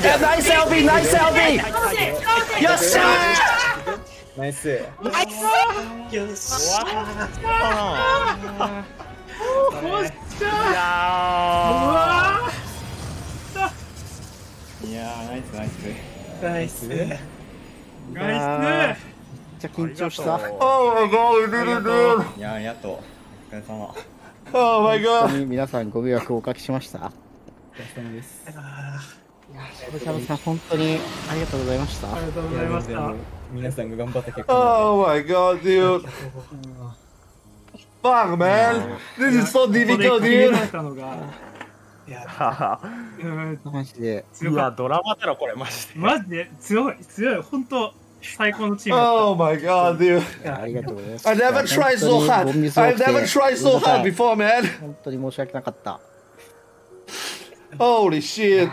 ナイス LB ナイス LB よっしゃーナイスよっしゃーよっしゃーいやーナイスナイスナイスナイスめっちゃ緊張した。Oh my god！ いややっとお疲れ様。Oh my god！ 皆さんご迷惑をおかけしました。お疲れ様です。いやしこちゃんさん本当にありがとうございました。ありがとうございました。皆さんが頑張った結果。Oh my god dude！ Fuck man！ This is so difficult dude！マジで。うわドラマだろこれマジで。マジで強い強い本当。最高のチームだった。Oh my god, dude. ありがとうございます。I never tried so hard. I never tried so hard before, man. 本当に申し訳なかった。Holy shit.